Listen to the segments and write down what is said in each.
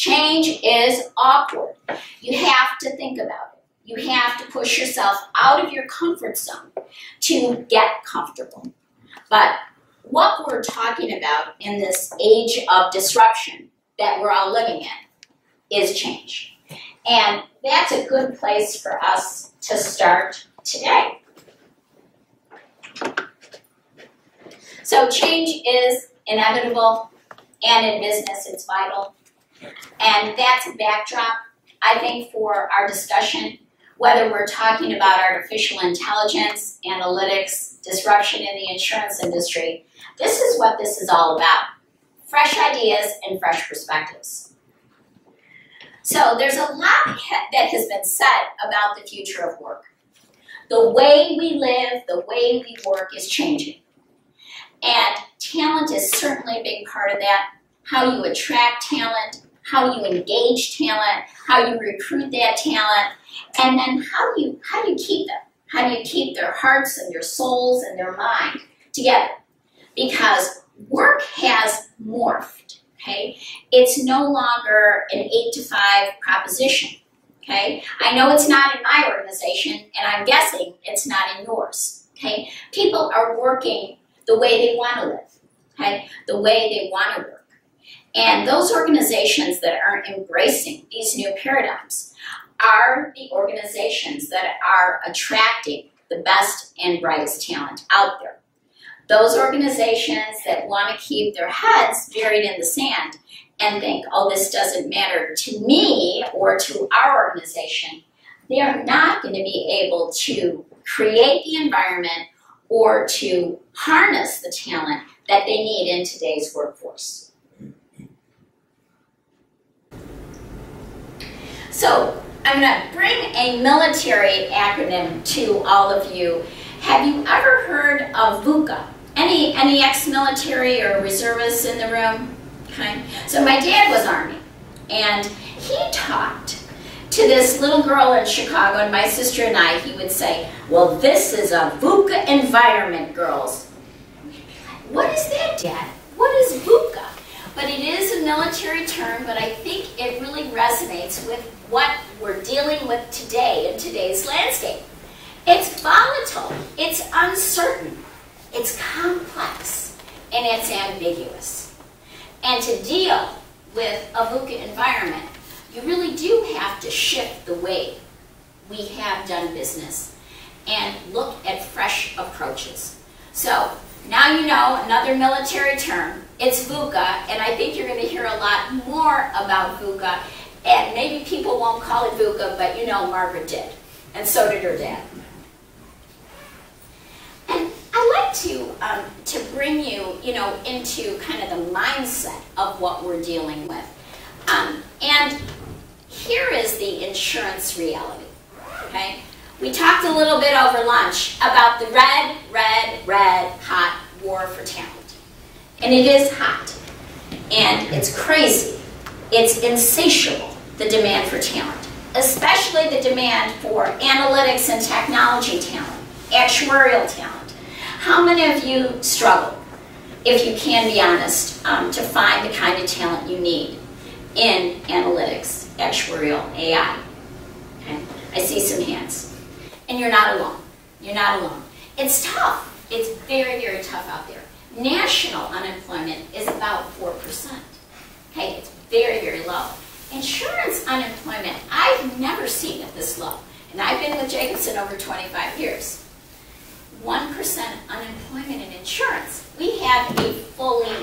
Change is awkward. You have to think about it. You have to push yourself out of your comfort zone to get comfortable. But what we're talking about in this age of disruption that we're all living in is change. And that's a good place for us to start today. So change is inevitable, and in business it's vital. And that's a backdrop, I think, for our discussion, whether we're talking about artificial intelligence, analytics, disruption in the insurance industry. This is what this is all about. Fresh ideas and fresh perspectives. So there's a lot that has been said about the future of work. The way we live, the way we work is changing. And talent is certainly a big part of that. How you attract talent, how you engage talent, how you recruit that talent, and then how do you keep them? How do you keep their hearts and their souls and their mind together? Because work has morphed, okay? It's no longer an 8-to-5 proposition, okay? I know it's not in my organization, and I'm guessing it's not in yours, okay? People are working the way they want to live, okay? The way they want to work. And those organizations that aren't embracing these new paradigms are the organizations that are attracting the best and brightest talent out there. Those organizations that want to keep their heads buried in the sand and think, oh, this doesn't matter to me or to our organization, they are not going to be able to create the environment or to harness the talent that they need in today's workforce. So I'm going to bring a military acronym to all of you. Have you ever heard of VUCA? Any ex-military or reservists in the room? Okay. So my dad was Army, and he talked to this little girl in Chicago, and my sister and I, he would say, well, this is a VUCA environment, girls. What is that, Dad? What is VUCA? But it is a military term, but I think it really resonates with what we're dealing with today in today's landscape. It's volatile, it's uncertain, it's complex, and it's ambiguous. And to deal with a VUCA environment, you really do have to shift the way we have done business and look at fresh approaches. So now you know another military term. It's VUCA, and I think you're going to hear a lot more about VUCA, and maybe people won't call it VUCA, but you know Margaret did, and so did her dad. And I'd like to bring you, into kind of the mindset of what we're dealing with. And here is the insurance reality, okay? We talked a little bit over lunch about the red, hot war for talent. And it is hot, and it's crazy. It's insatiable, the demand for talent, especially the demand for analytics and technology talent, actuarial talent. How many of you struggle, if you can be honest, to find the kind of talent you need in analytics, actuarial, AI? Okay. I see some hands. And you're not alone. You're not alone. It's tough. It's very, very tough out there. National unemployment is about 4%. Okay, it's very, very low. Insurance unemployment, I've never seen it this low. And I've been with Jacobson over 25 years. 1% unemployment in insurance. We have a fully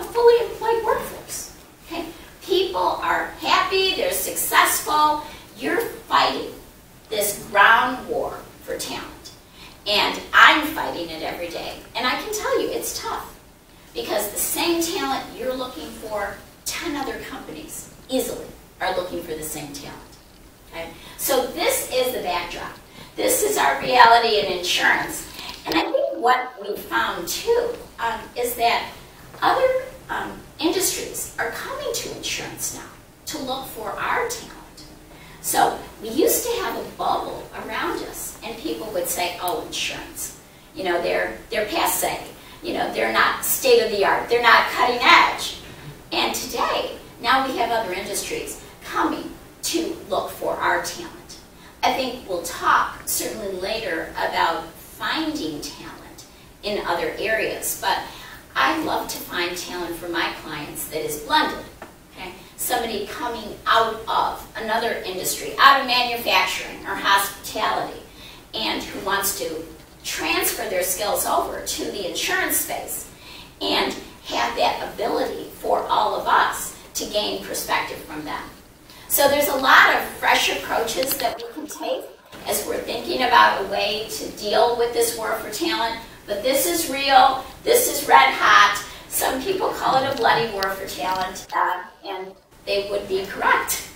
employed workforce. Okay? People are happy, they're successful. You're fighting this ground war for talent. And I'm fighting it every day. And I can tell you, it's tough. Because the same talent you're looking for, 10 other companies easily are looking for the same talent. Okay? So this is the backdrop. This is our reality in insurance. And I think what we found, too, is that other industries are coming to insurance now to look for our talent. So we used to have a bubble around us, and people would say, oh, insurance. You know, they're passe. You know, they're not state-of-the-art. They're not cutting edge. And today, Now we have other industries coming to look for our talent. I think we'll talk certainly later about finding talent in other areas, but I love to find talent for my clients that is blended. Okay? Somebody coming out of another industry, out of manufacturing or hospitality, and who wants to transfer their skills over to the insurance space and have that ability for all of us to gain perspective from them. So there's a lot of fresh approaches that we can take as we're thinking about a way to deal with this war for talent. But this is real, this is red hot. Some people call it a bloody war for talent, and they would be correct.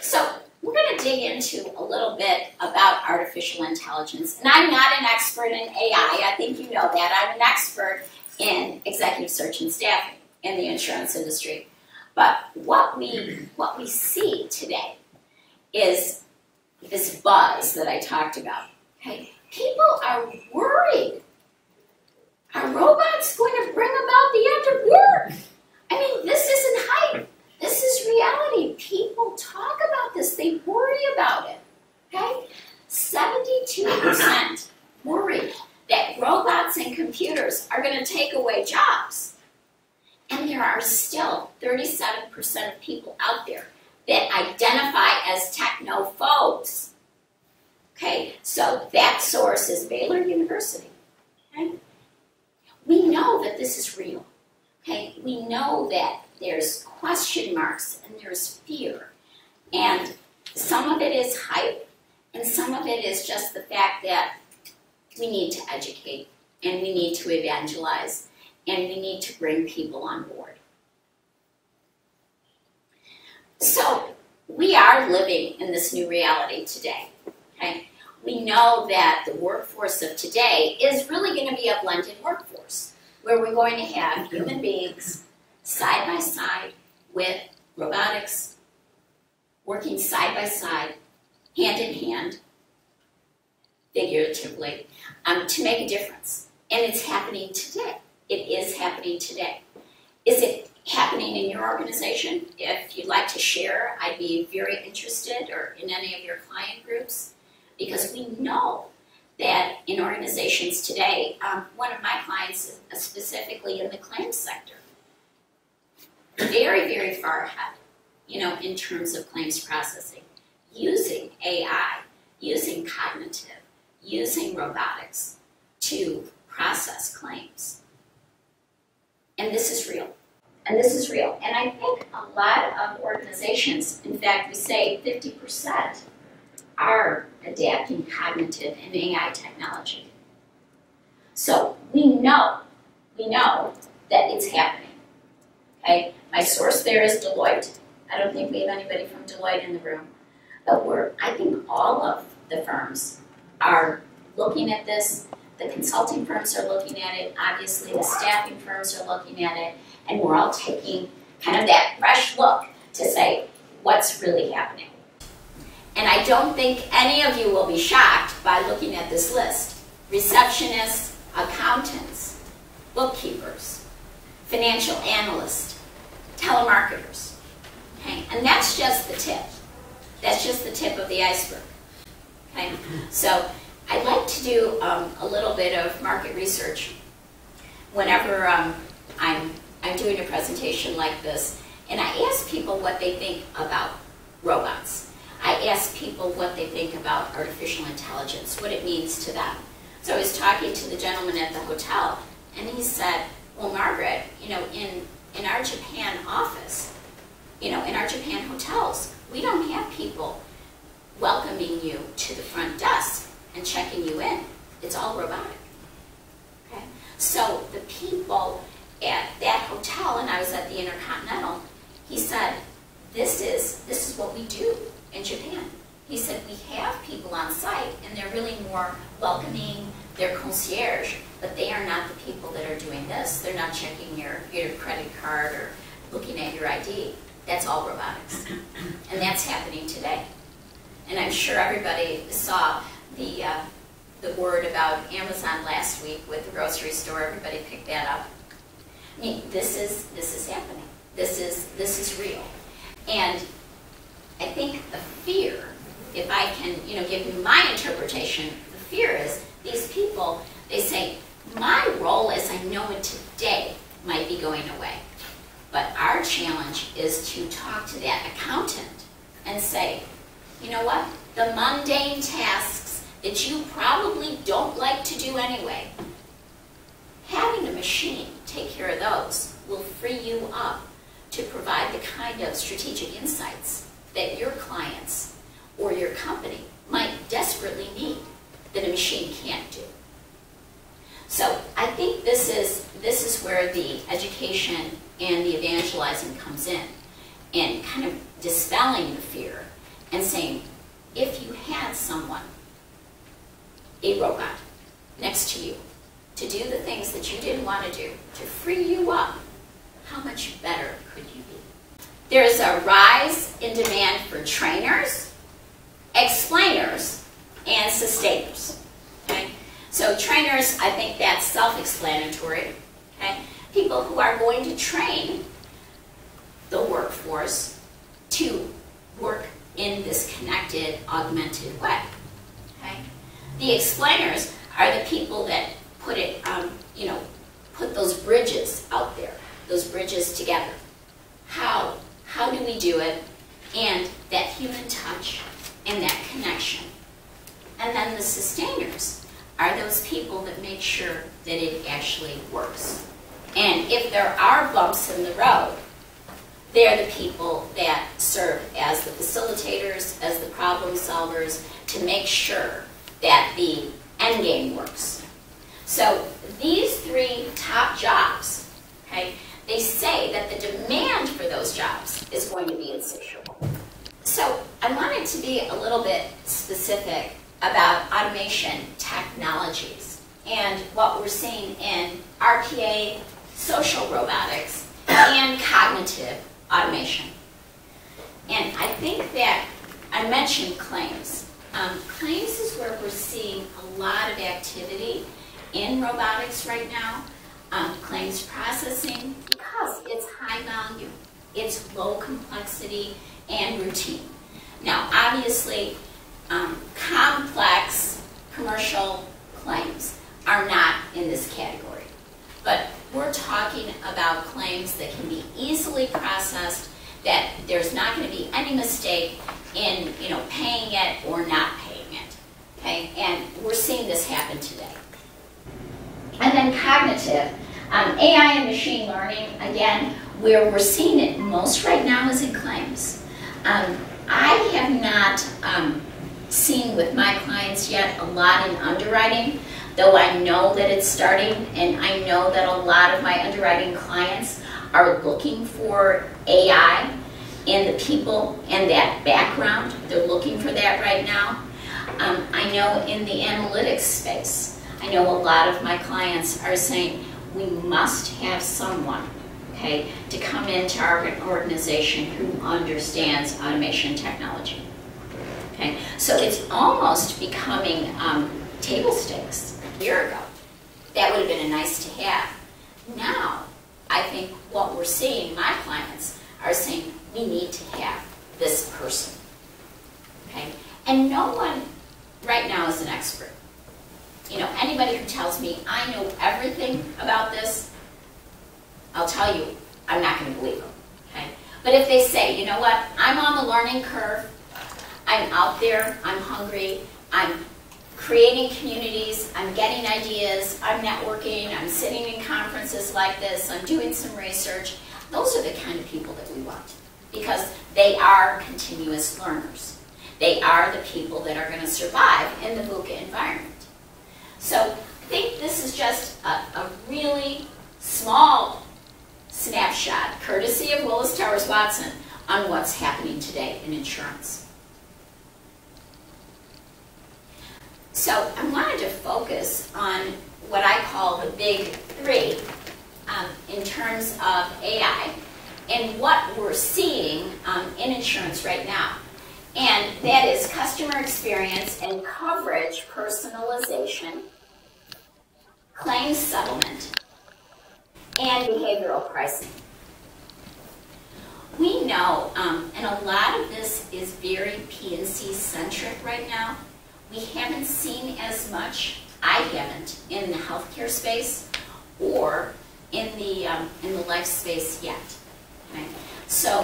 So we're going to dig into a little bit about artificial intelligence. And I'm not an expert in AI. I think you know that. I'm an expert in executive search and staffing in the insurance industry. But what we see today is this buzz that I talked about. Okay? People are worried. Are robots going to bring about the end of work? I mean, this isn't hype. This is reality. People talk about this. They worry about it. Okay? 72% worried that robots and computers are going to take away jobs. And there are still 37% of people out there that identify as technophobes. Okay? So that source is Baylor University. Okay? We know that this is real. Okay? We know that there's question marks and there's fear. And some of it is hype, and some of it is just the fact that we need to educate, and we need to evangelize, and we need to bring people on board. So we are living in this new reality today. Okay? We know that the workforce of today is really going to be a blended workforce, where we're going to have human beings side by side with robotics, working side by side, hand in hand, figuratively, to make a difference. And it's happening today. It is happening today. Is it happening in your organization? If you'd like to share, I'd be very interested, or in any of your client groups, because we know that in organizations today, one of my clients is specifically in the claims sector, very, very far ahead, you know, in terms of claims processing, using AI, using cognitive, using robotics to process claims. And this is real. And this is real. And I think a lot of organizations, in fact, we say 50% are adapting cognitive and AI technology. So we know that it's happening. Okay? My source there is Deloitte. I don't think we have anybody from Deloitte in the room. But I think all of the firms are looking at this. The consulting firms are looking at it. Obviously, the staffing firms are looking at it. And we're all taking kind of that fresh look to say, what's really happening? And I don't think any of you will be shocked by looking at this list. Receptionists, accountants, bookkeepers, financial analysts, telemarketers. Okay? And that's just the tip. That's just the tip of the iceberg. Okay? So I like to do a little bit of market research whenever I'm doing a presentation like this. And I ask people what they think about robots. I ask people what they think about artificial intelligence, what it means to them. So I was talking to the gentleman at the hotel, and he said, well, Margaret, you know, in our Japan office, you know, in our Japan hotels, we don't have people welcoming you to the front desk and checking you in. It's all robotic. Okay? So the people at that hotel, and I was at the Intercontinental, he said, this is what we do in Japan. He said, we have people on site, and they're really more welcoming, they're concierge, but they are not the people that are doing this. They're not checking your credit card or looking at your ID. That's all robotics. And that's happening today. And I'm sure everybody saw the word about Amazon last week with the grocery store. Everybody picked that up. I mean, this is happening. this is real. And I think the fear, if I can, give you my interpretation, the fear is these people, they say, my role as I know it today might be going away. But our challenge is to talk to that accountant and say, you know what, the mundane tasks that you probably don't like to do anyway, having a machine take care of those will free you up to provide the kind of strategic insights that your clients or your company might desperately need that a machine can't do. So I think this is where the education and the evangelizing comes in, and kind of dispelling the fear and saying, if you had someone, a robot, next to you to do the things that you didn't want to do, to free you up, how much better could you be? There is a rise in demand for trainers, explainers, and sustainers. Okay? So trainers, I think that's self-explanatory. Okay? People who are going to train the workforce to work in this connected, augmented way. Okay? The explainers are the people that put it, put those bridges out there, those bridges together. How do we do it? And that human touch and that connection. And then the sustainers are those people that make sure that it actually works. And if there are bumps in the road, they're the people that serve as the facilitators, as the problem solvers, to make sure that the end game works. So these three top jobs, okay, they say that the demand for those jobs is going to be insatiable. So I wanted to be a little bit specific about automation technologies and what we're seeing in RPA, social robotics, and cognitive automation. And I think that I mentioned claims. Claims is where we're seeing a lot of activity in robotics right now. Claims processing, because it's high value, it's low complexity and routine. Now, obviously, complex commercial claims are not in this category. But we're talking about claims that can be easily processed, that there's not going to be any mistake in paying it or not paying it. Okay? And we're seeing this happen today. And then cognitive, AI and machine learning, again, where we're seeing it most right now is in claims. I have not seen with my clients yet a lot in underwriting, though I know that it's starting, and I know that a lot of my underwriting clients are looking for AI and the people and that background. They're looking for that right now. I know in the analytics space, I know a lot of my clients are saying, we must have someone, okay, to come into our organization who understands automation technology. Okay, so it's almost becoming table stakes. A year ago, that would have been a nice to have. Now, I think what we're seeing, my clients are saying, we need to have this person. Okay, and no one right now is an expert. Anybody who tells me I know everything about this, I'll tell you, I'm not going to believe them. Okay? But if they say, you know what, I'm on the learning curve, I'm out there, I'm hungry, I'm creating communities, I'm getting ideas, I'm networking, I'm sitting in conferences like this, I'm doing some research, those are the kind of people that we want, because they are continuous learners. They are the people that are going to survive in the VUCA environment. So I think this is just a really small snapshot, courtesy of Willis Towers Watson, on what's happening today in insurance. So I wanted to focus on what I call the big three in terms of AI and what we're seeing in insurance right now. And that is customer experience and coverage personalization, claims settlement, and behavioral pricing. We know, and a lot of this is very P&C centric right now. We haven't seen as much, I haven't, in the healthcare space or in the life space yet. Right? So,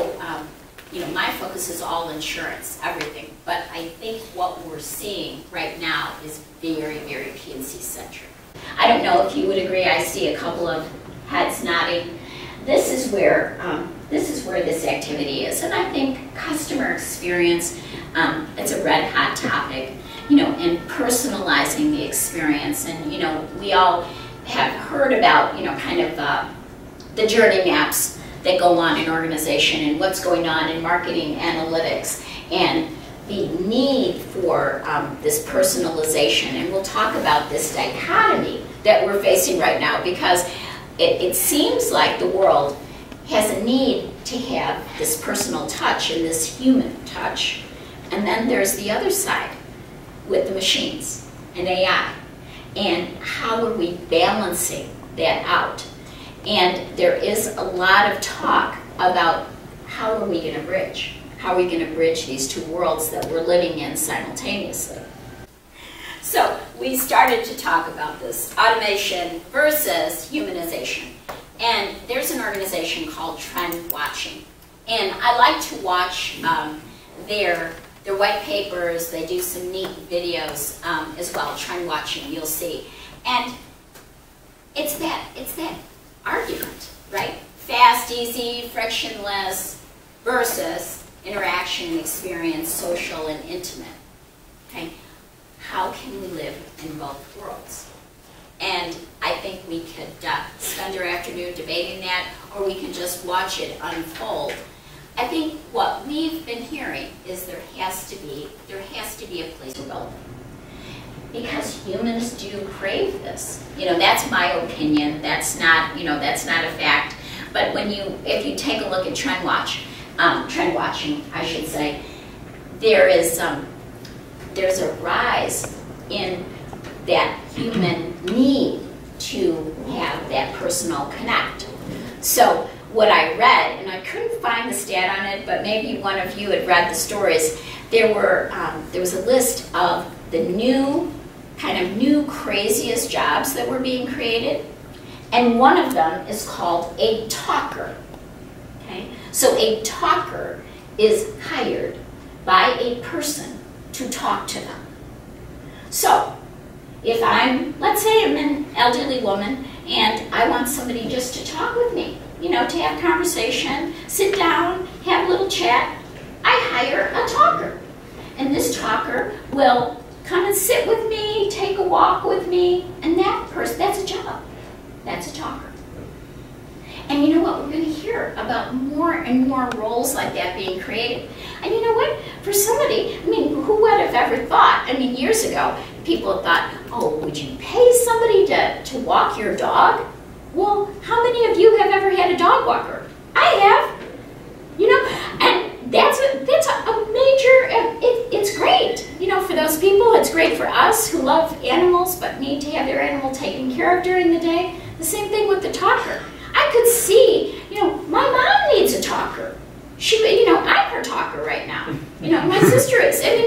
you know, my focus is all insurance, everything. But I think what we're seeing right now is very, very P&C centric. I don't know if you would agree. I see a couple of heads nodding. This is where this activity is, and I think customer experience, it's a red hot topic, you know, and personalizing the experience. And you know, we all have heard about, you know, kind of the journey maps that go on in organization and what's going on in marketing analytics and the need for this personalization. And we'll talk about this dichotomy that we're facing right now, because it seems like the world has a need to have this personal touch and this human touch. And then there's the other side with the machines and AI. And how are we balancing that out? And there is a lot of talk about how are we going to bridge? How are we going to bridge these two worlds that we're living in simultaneously? So we started to talk about this, automation versus humanization. And there's an organization called Trend Watching. And I like to watch their white papers. They do some neat videos as well, Trend Watching, you'll see. And it's that argument, right? Fast, easy, frictionless versus interaction, experience, social, and intimate. Okay? How can we live in both worlds? And I think we could spend our afternoon debating that, or we can just watch it unfold. I think what we've been hearing is there has to be a place for both, because humans do crave this. You know, that's my opinion. That's not, you know, that's not a fact. But when you, if you take a look at Trend Watching, I should say, there's a rise in that human need to have that personal connect. So what I read, and I couldn't find the stat on it, but maybe one of you had read the stories, there was a list of the new craziest jobs that were being created, and one of them is called a talker. Okay? So a talker is hired by a person to talk to them. So if I'm, let's say I'm an elderly woman and I want somebody just to talk with me, you know, to have a conversation, sit down, have a little chat, I hire a talker. And this talker will come and sit with me, take a walk with me, and that person, that's a job. That's a talker. And you know what? We're going to hear about more and more roles like that being created. And you know what? For somebody, I mean, who would have ever thought, I mean, years ago, people thought, oh, would you pay somebody to walk your dog? Well, how many of you have ever had a dog walker? I have. You know, and that's a major, it's great. You know, for those people, it's great for us who love animals but need to have their animal taken care of during the day. The same thing with the talker. I could see, you know, my mom needs a talker. She, you know, I'm her talker right now. You know, my sister is. I mean,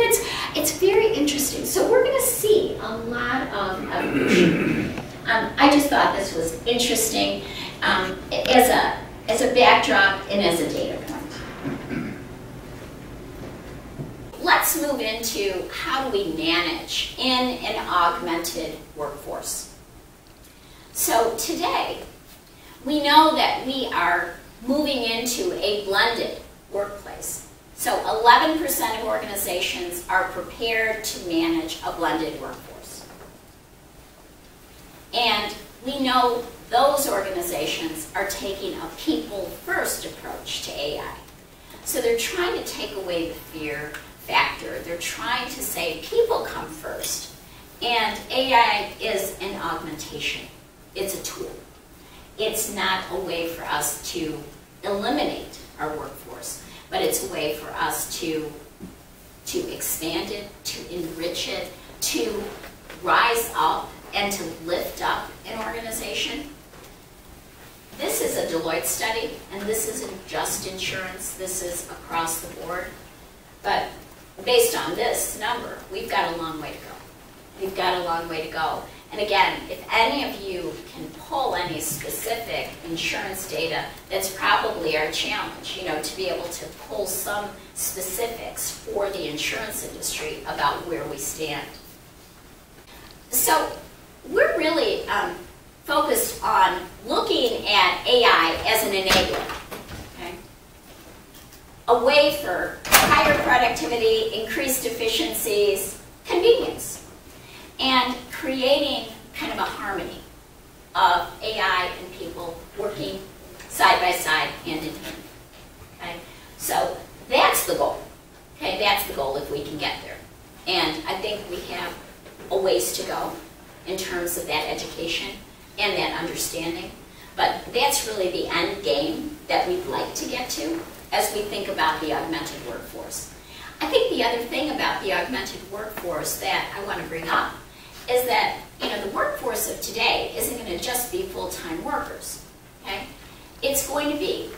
it's very interesting. So we're going to see a lot of evolution. I just thought this was interesting as a backdrop and as a data point. Let's move into how do we manage in an augmented workforce. So today, we know that we are moving into a blended workplace. So 11% of organizations are prepared to manage a blended workforce. And we know those organizations are taking a people-first approach to AI. So they're trying to take away the fear factor. They're trying to say people come first. And AI is an augmentation. It's a tool. It's not a way for us to eliminate our workforce, but it's a way for us to expand it, to enrich it, to rise up and to lift up an organization. This is a Deloitte study, and this isn't just insurance, this is across the board. But based on this number, we've got a long way to go. We've got a long way to go. And again, if any of you can pull any specific insurance data, that's probably our challenge, you know, to be able to pull some specifics for the insurance industry about where we stand. So we're really focused on looking at AI as an enabler, okay? A way for higher productivity, increased efficiencies, convenience, and creating kind of a harmony of AI and people working side by side, hand in hand, okay? So that's the goal, okay? That's the goal if we can get there. And I think we have a ways to go in terms of that education and that understanding. But that's really the end game that we'd like to get to as we think about the augmented workforce. I think the other thing about the augmented workforce that I want to bring up is that, you know, the workforce of today isn't going to just be full-time workers, okay? It's going to be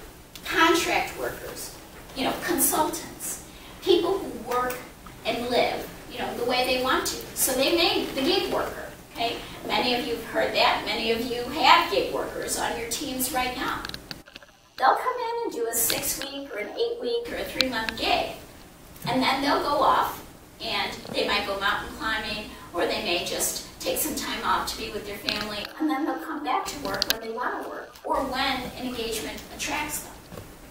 contract workers, you know, consultants, people who work and live, you know, the way they want to. So they made the gig worker, okay? Many of you have heard that. Many of you have gig workers on your teams right now. They'll come in and do a 6-week or an 8-week or a 3-month gig, and then they'll go off, and they might go mountain climbing, or they may just take some time off to be with their family, and then they'll come back to work when they want to work, or when an engagement attracts them,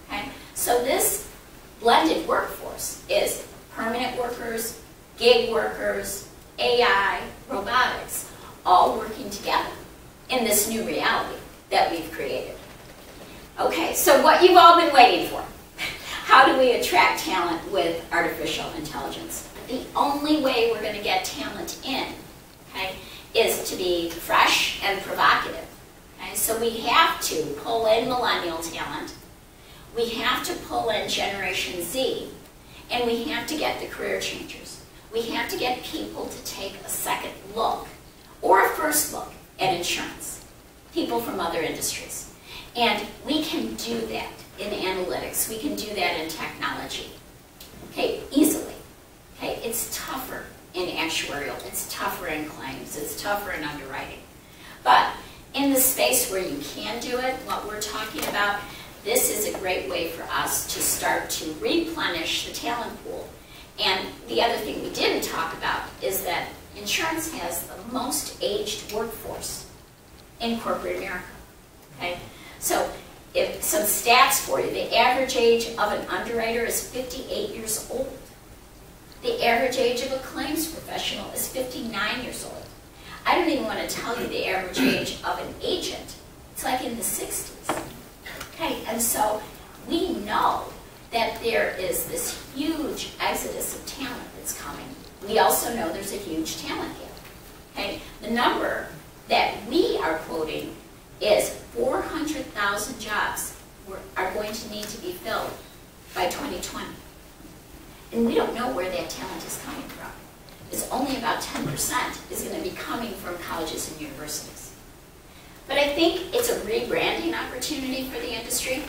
okay? So this blended workforce is permanent workers, gig workers, AI, robotics, all working together in this new reality that we've created. Okay, so what you've all been waiting for. How do we attract talent with artificial intelligence? The only way we're going to get talent in, okay, is to be fresh and provocative. Okay? So we have to pull in millennial talent, we have to pull in Generation Z, and we have to get the career changers. We have to get people to take a second look, or a first look, at insurance. People from other industries. And we can do that in analytics. We can do that in technology. Okay, easily. Okay, it's tougher in actuarial. It's tougher in claims. It's tougher in underwriting. But in the space where you can do it, what we're talking about, this is a great way for us to start to replenish the talent pool. And the other thing we didn't talk about is that insurance has the most aged workforce in corporate America, okay? So if some stats for you, the average age of an underwriter is 58 years old. The average age of a claims professional is 59 years old. I don't even want to tell you the average age of an agent. It's like in the 60s, okay? And so we know that there is this huge exodus of talent that's coming. We also know there's a huge talent gap. Okay? The number that we are quoting is 400,000 jobs are going to need to be filled by 2020. And we don't know where that talent is coming from. It's only about 10% is going to be coming from colleges and universities. But I think it's a rebranding opportunity for the industry.